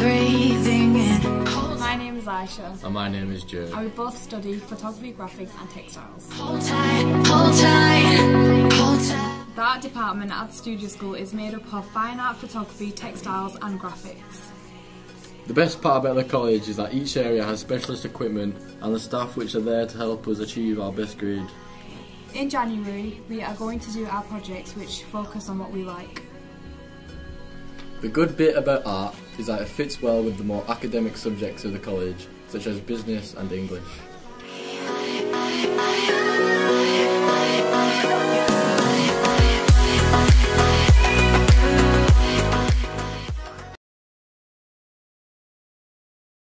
breathing in. My name is Aisha. And my name is Joe. And we both study photography, graphics and textiles. Hold tight, hold tight, hold tight. The art department at the studio school is made up of fine art, photography, textiles and graphics. The best part about the college is that each area has specialist equipment and the staff which are there to help us achieve our best grade. In January, we are going to do our projects which focus on what we like. The good bit about art is that it fits well with the more academic subjects of the college, such as business and English.